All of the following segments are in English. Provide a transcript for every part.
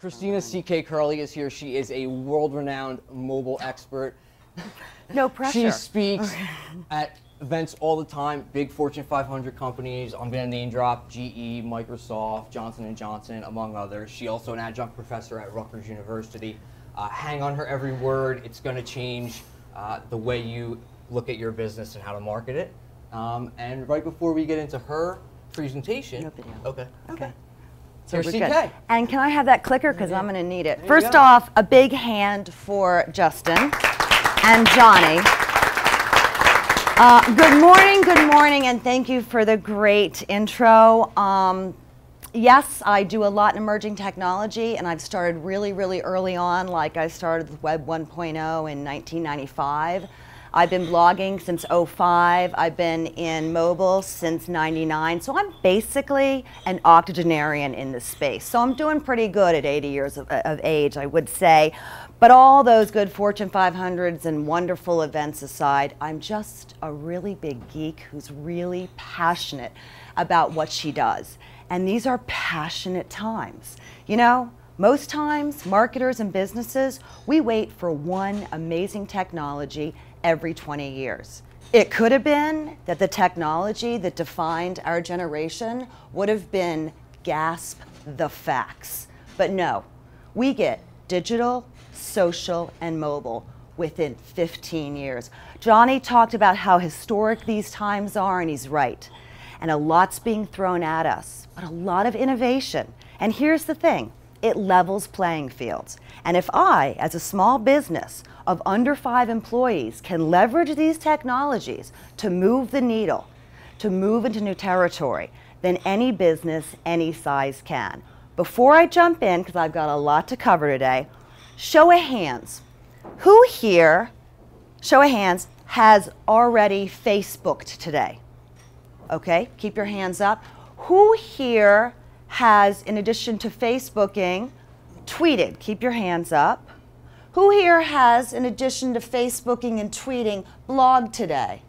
Christina C.K. Kerley is here. She is a world-renowned mobile expert. No pressure. She speaks at events all the time, big Fortune 500 companies. I'm going to name drop GE, Microsoft, Johnson & Johnson, among others. She's also an adjunct professor at Rutgers University. Hang on her every word. It's going to change the way you look at your business and how to market it. And right before we get into her presentation, okay. So we're good. And can I have that clicker? Because I'm going to need it. First off, a big hand for Justin and Johnny. Good morning, and thank you for the great intro. Yes, I do a lot in emerging technology, and I've started really, really early on. Like I started with Web 1.0 in 1995. I've been blogging since 05. I've been in mobile since 99. So I'm basically an octogenarian in this space. So I'm doing pretty good at 80 years of age, I would say. But all those good Fortune 500s and wonderful events aside, I'm just a really big geek who's really passionate about what she does. And these are passionate times. You know, most times, marketers and businesses, we wait for one amazing technology every 20 years. It could have been that the technology that defined our generation would have been gasp the facts. But no, we get digital, social, and mobile within 15 years. Johnny talked about how historic these times are, and he's right. And a lot's being thrown at us, but a lot of innovation. And here's the thing, it levels playing fields. And if I, as a small business of under 5 employees, can leverage these technologies to move the needle, to move into new territory, then any business, any size can. Before I jump in, because I've got a lot to cover today, show of hands. Who here, show of hands, has already Facebooked today? Okay, keep your hands up. Who here has, in addition to Facebooking, tweeted? Keep your hands up. Who here has, in addition to Facebooking and tweeting, blogged today?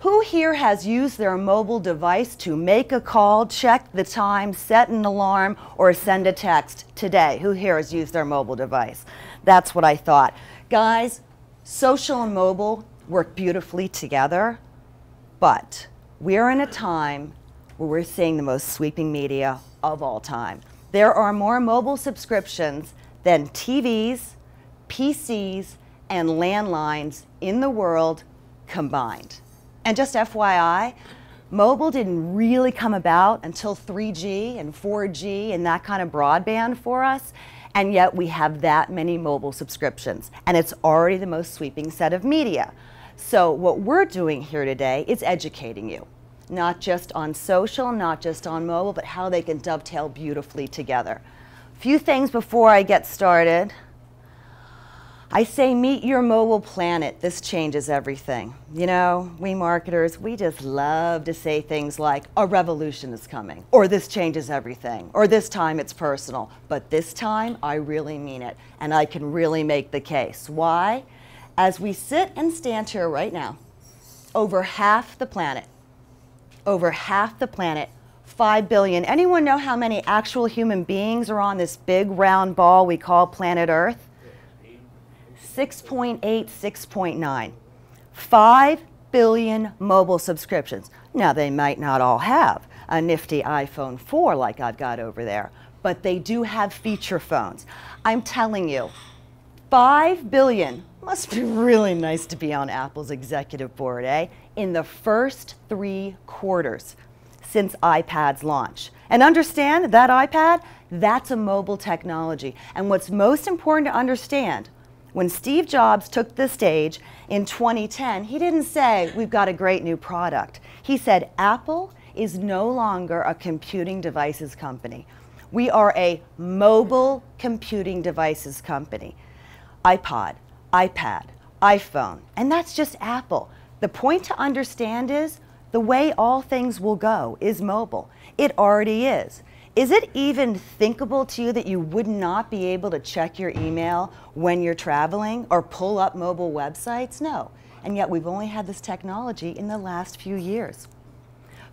Who here has used their mobile device to make a call, check the time, set an alarm, or send a text today? Who here has used their mobile device? That's what I thought. Guys, social and mobile work beautifully together, but we're in a time where we're seeing the most sweeping media of all time. There are more mobile subscriptions than TVs, PCs, and landlines in the world combined. And just FYI, mobile didn't really come about until 3G and 4G and that kind of broadband for us, and yet we have that many mobile subscriptions, and it's already the most sweeping set of media. So what we're doing here today is educating you, not just on social, not just on mobile, but how they can dovetail beautifully together. A few things before I get started. I say meet your mobile planet. This changes everything. You know, we marketers, we just love to say things like, a revolution is coming, or this changes everything, or this time it's personal. But this time, I really mean it, and I can really make the case. Why? As we sit and stand here right now, over half the planet, 5 billion. Anyone know how many actual human beings are on this big round ball we call planet Earth? 6.8, 6.9. 5 billion mobile subscriptions. Now, they might not all have a nifty iPhone 4 like I've got over there, but they do have feature phones. I'm telling you, 5 billion. Must be really nice to be on Apple's executive board, eh? In the first 3 quarters since iPad's launch. And understand that iPad, that's a mobile technology. And what's most important to understand, when Steve Jobs took the stage in 2010, he didn't say, we've got a great new product. He said, Apple is no longer a computing devices company. We are a mobile computing devices company. iPod, iPad, iPhone, and that's just Apple. The point to understand is the way all things will go is mobile. It already is. Is it even thinkable to you that you would not be able to check your email when you're traveling or pull up mobile websites? No. And yet we've only had this technology in the last few years.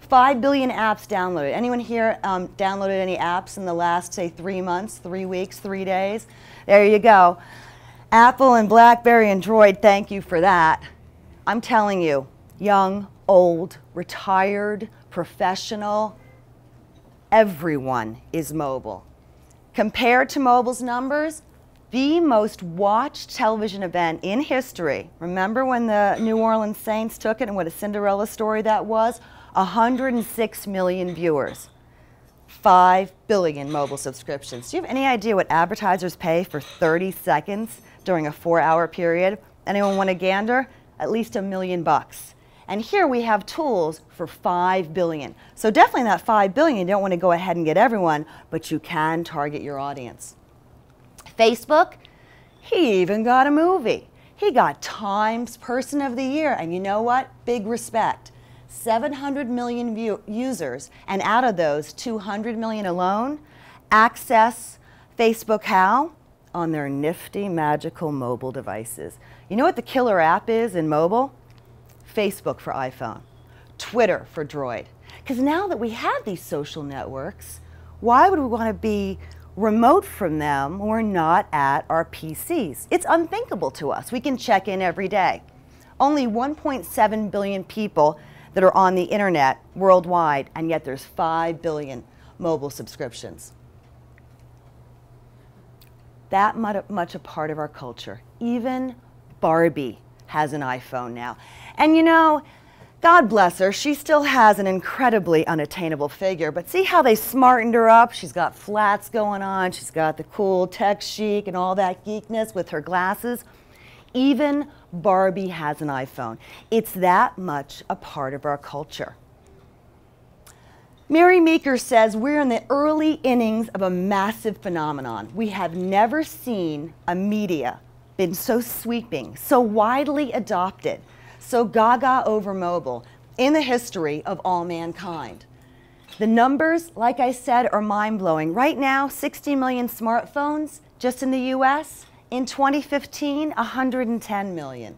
5 billion apps downloaded. Anyone here downloaded any apps in the last, say, 3 months, 3 weeks, 3 days? There you go. Apple and BlackBerry and Droid, thank you for that. I'm telling you, young, old, retired, professional, everyone is mobile. Compared to mobile's numbers, the most watched television event in history, remember when the New Orleans Saints took it and what a Cinderella story that was? 106 million viewers, 5 billion mobile subscriptions. Do you have any idea what advertisers pay for 30 seconds during a 4-hour period? Anyone want to gander? At least $1 million. And here we have tools for 5 billion. So definitely not 5 billion, you don't want to go ahead and get everyone, but you can target your audience. Facebook, he even got a movie. He got Times Person of the Year, and you know what? Big respect. 700 million users, and out of those, 200 million alone access Facebook how? On their nifty, magical mobile devices. You know what the killer app is in mobile? Facebook for iPhone, Twitter for Droid. Because now that we have these social networks, why would we want to be remote from them when we're not at our PCs? It's unthinkable to us. We can check in every day. Only 1.7 billion people that are on the internet worldwide, and yet there's 5 billion mobile subscriptions. That much a part of our culture. Even Barbie has an iPhone now. And you know, God bless her, she still has an incredibly unattainable figure, but see how they smartened her up? She's got flats going on, she's got the cool tech chic and all that geekness with her glasses. Even Barbie has an iPhone. It's that much a part of our culture. Mary Meeker says we're in the early innings of a massive phenomenon. We have never seen a media been so sweeping, so widely adopted, so gaga over mobile in the history of all mankind. The numbers, like I said, are mind-blowing. Right now, 60 million smartphones just in the US. In 2015, 110 million.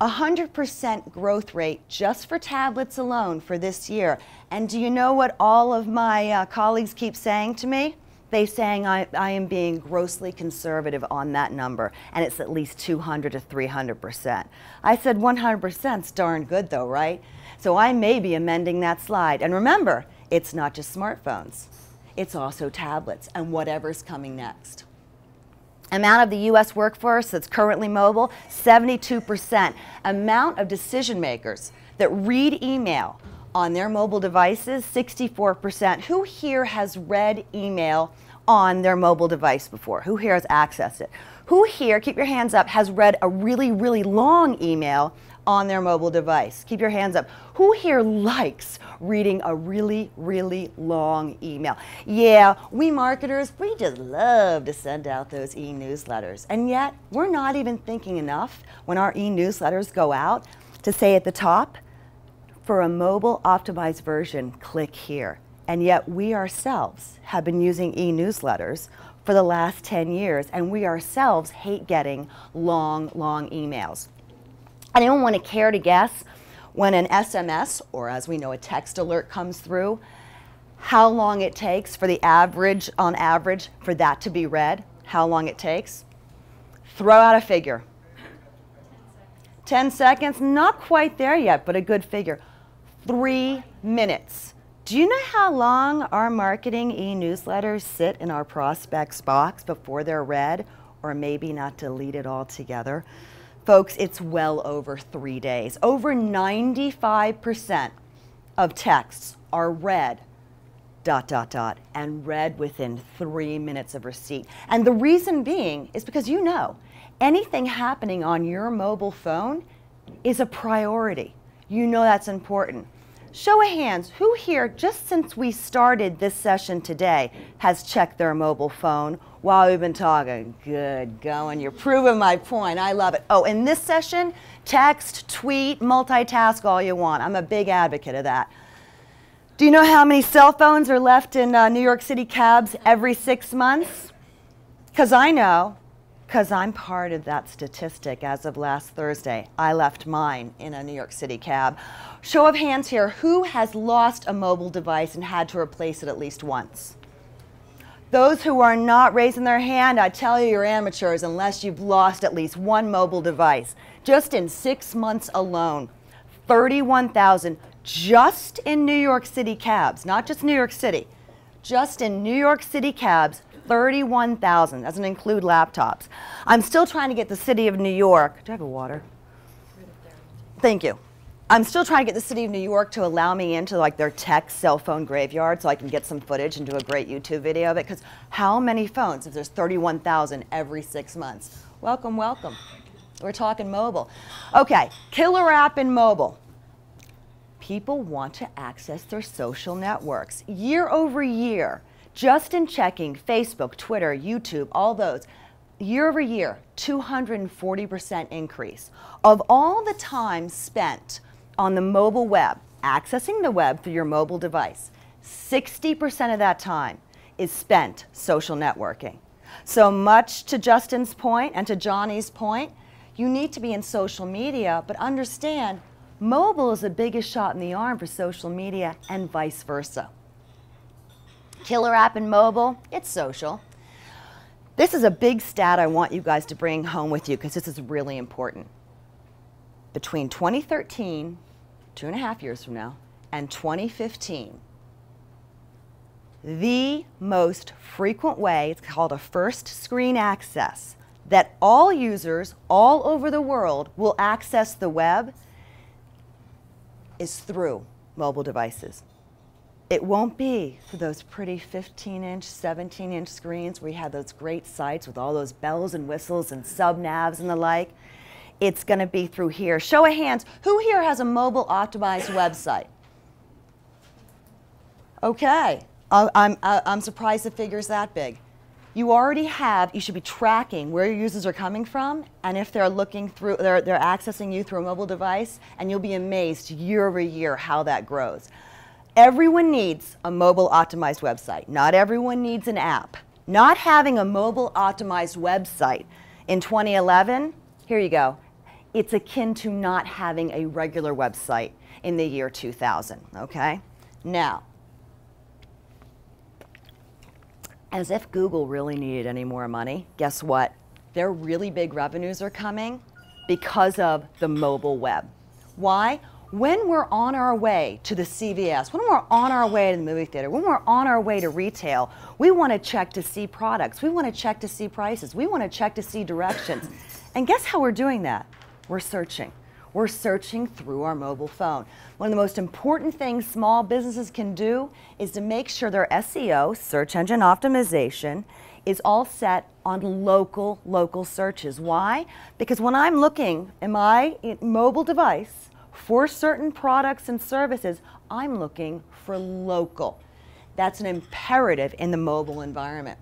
100% growth rate just for tablets alone for this year. And do you know what all of my colleagues keep saying to me? They're saying I am being grossly conservative on that number, and it's at least 200 to 300%. I said 100%'s darn good though, right? So I may be amending that slide. And remember, it's not just smartphones. It's also tablets and whatever's coming next. Amount of the U.S. workforce that's currently mobile, 72%. Amount of decision makers that read email on their mobile devices, 64%. Who here has read email on their mobile device before? Who here has accessed it? Who here, keep your hands up, has read a really, really long email on their mobile device? Keep your hands up. Who here likes reading a really, really long email? Yeah, we marketers, we just love to send out those e-newsletters. And yet, we're not even thinking enough when our e-newsletters go out to say at the top, for a mobile optimized version, click here. And yet, we ourselves have been using e-newsletters for the last 10 years, and we ourselves hate getting long, long emails. Anyone want to care to guess when an SMS, or as we know, a text alert comes through, how long it takes for the average, on average, for that to be read? How long it takes? Throw out a figure. 10 seconds, not quite there yet, but a good figure. 3 minutes. Do you know how long our marketing e-newsletters sit in our prospects' box before they're read, or maybe not deleted altogether? Folks, it's well over 3 days. Over 95% of texts are read, and read within 3 minutes of receipt. And the reason being is because you know, anything happening on your mobile phone is a priority. You know that's important. Show of hands, who here, just since we started this session today, has checked their mobile phone while we've been talking? Good going. You're proving my point. I love it. Oh, in this session, text, tweet, multitask all you want. I'm a big advocate of that. Do you know how many cell phones are left in New York City cabs every 6 months? Because I know Because I'm part of that statistic. As of last Thursday, I left mine in a New York City cab. Show of hands here, who has lost a mobile device and had to replace it at least once? Those who are not raising their hand, I tell you, you're amateurs unless you've lost at least one mobile device. Just in 6 months alone, 31,000 just in New York City cabs, not just New York City, just in New York City cabs, 31,000, doesn't include laptops. I'm still trying to get the city of New York, do I have a water? Thank you. I'm still trying to get the city of New York to allow me into like their tech cell phone graveyard so I can get some footage and do a great YouTube video of it, because how many phones if there's 31,000 every 6 months? Welcome, welcome. We're talking mobile. Okay, killer app in mobile. People want to access their social networks. Year over year, just in checking Facebook, Twitter, YouTube, all those, year over year, 240% increase. Of all the time spent on the mobile web, accessing the web through your mobile device, 60% of that time is spent social networking. So much to Justin's point and to Johnny's point, you need to be in social media, but understand mobile is the biggest shot in the arm for social media and vice versa. Killer app in mobile, it's social. This is a big stat I want you guys to bring home with you because this is really important. Between 2013, 2.5 years from now, and 2015, the most frequent way, it's called a first screen access, that all users all over the world will access the web is through mobile devices. It won't be for those pretty 15-inch, 17-inch screens where you have those great sites with all those bells and whistles and sub-navs and the like. It's going to be through here. Show of hands, who here has a mobile-optimized website? Okay, I'm surprised the figure's that big. You already have, you should be tracking where your users are coming from and if they're looking through, they're accessing you through a mobile device, and you'll be amazed year over year how that grows. Everyone needs a mobile optimized website. Not everyone needs an app. Not having a mobile optimized website in 2011, here you go, it's akin to not having a regular website in the year 2000, okay? Now, as if Google really needed any more money, guess what? Their really big revenues are coming because of the mobile web. Why? When we're on our way to the CVS, when we're on our way to the movie theater, when we're on our way to retail, we want to check to see products, we want to check to see prices, we want to check to see directions. And guess how we're doing that? We're searching. We're searching through our mobile phone. One of the most important things small businesses can do is to make sure their SEO, search engine optimization, is all set on local searches. Why? Because when I'm looking in my mobile device, for certain products and services, I'm looking for local. That's an imperative in the mobile environment.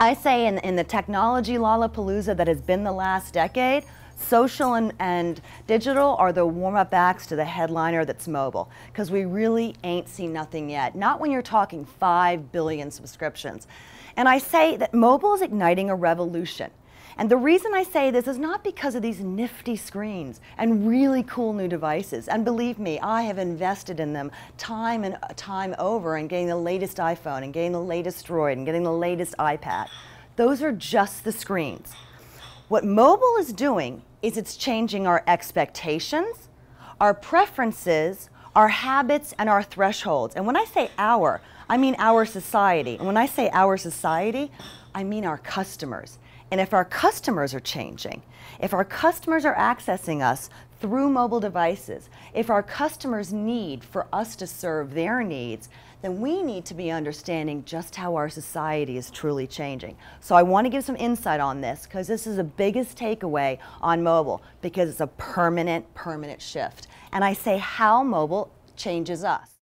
I say in the technology Lollapalooza that has been the last decade, social and digital are the warm-up acts to the headliner that's mobile, because we really ain't seen nothing yet. Not when you're talking 5 billion subscriptions. And I say that mobile is igniting a revolution. And the reason I say this is not because of these nifty screens and really cool new devices. And believe me, I have invested in them time and time over in getting the latest iPhone and getting the latest Droid and getting the latest iPad. Those are just the screens. What mobile is doing is it's changing our expectations, our preferences, our habits, and our thresholds. And when I say our, I mean our society. And when I say our society, I mean our customers. And if our customers are changing, if our customers are accessing us through mobile devices, if our customers need for us to serve their needs, then we need to be understanding just how our society is truly changing. So I want to give some insight on this, because this is the biggest takeaway on mobile, because it's a permanent shift. And I say how mobile changes us.